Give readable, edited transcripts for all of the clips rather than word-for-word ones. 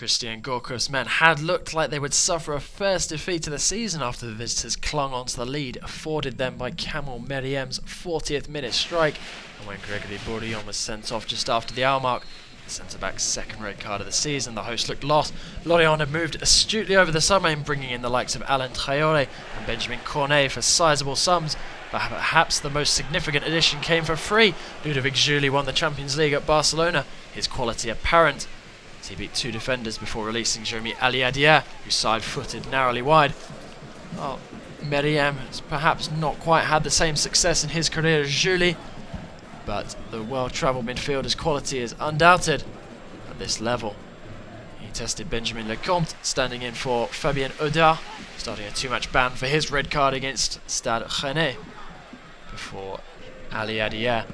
Christian Gourcuff's men had looked like they would suffer a first defeat of the season after the visitors clung onto the lead afforded them by Camel Meriem's 40th minute strike, and when Gregory Bourillon was sent off just after the hour mark, the centre-back's second red card of the season, the hosts looked lost. Lorient had moved astutely over the summer in bringing in the likes of Alain Traore and Benjamin Cornet for sizeable sums, but perhaps the most significant addition came for free. Ludovic Giuly won the Champions League at Barcelona, his quality apparent. He beat two defenders before releasing Jeremy Aliadiere, who side-footed narrowly wide. Well, Meriem has perhaps not quite had the same success in his career as Giuly, but the well-travelled midfielder's quality is undoubted at this level. He tested Benjamin Lecomte, standing in for Fabien Oudard, starting a two-match ban for his red card against Stade Rennais, before Aliadiere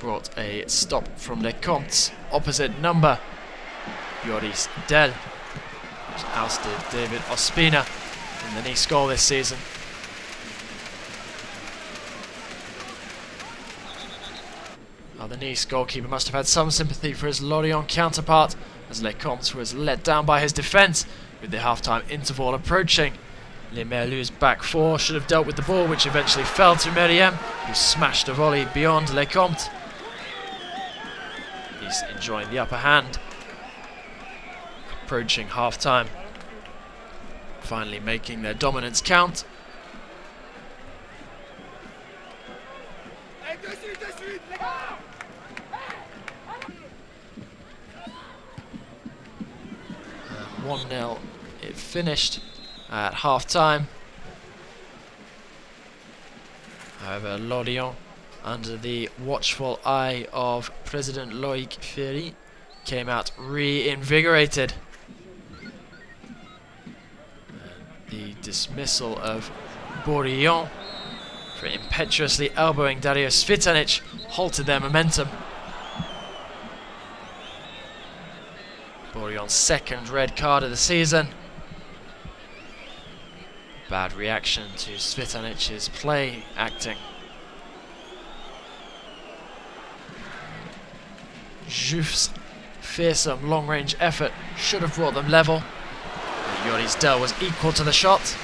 brought a stop from Lecomte's opposite number, Joris Delle, who's ousted David Ospina in the Nice goal this season. Now the Nice goalkeeper must have had some sympathy for his Lorient counterpart, as Lecomte was let down by his defence, with the half-time interval approaching. Les Merlus' back four should have dealt with the ball, which eventually fell to Meriem, who smashed a volley beyond Lecomte. He's enjoying the upper hand. Approaching half-time, finally making their dominance count. And 1-0 it finished at half-time. However, Lorient, under the watchful eye of President Loïc Ferry, came out reinvigorated. The dismissal of Bourillon for impetuously elbowing Dario Cvitanich halted their momentum. Bourillon's second red card of the season. Bad reaction to Cvitanich's play acting. Jouff's fearsome long-range effort should have brought them level. Joris Delle was equal to the shot.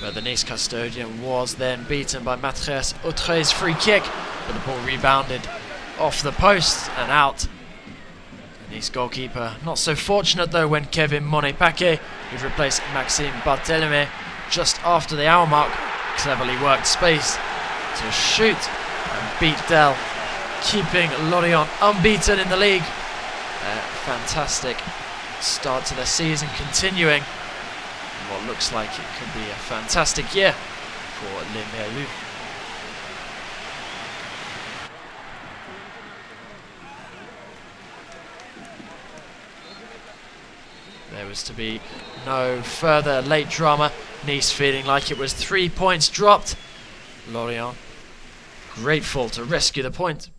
But the Nice custodian was then beaten by Matthias Autre's free kick, but the ball rebounded off the post and out. The Nice goalkeeper not so fortunate though when Kevin Monnet-Paquet, who'd replaced Maxime Barthelme just after the hour mark, cleverly worked space to shoot and beat Delle, keeping Lorient unbeaten in the league. A fantastic start to the season continuing what looks like it could be a fantastic year for Les Merlus. There was to be no further late drama. Nice feeling like it was 3 points dropped. Lorient grateful to rescue the point.